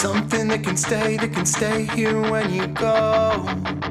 something that can stay here when you go.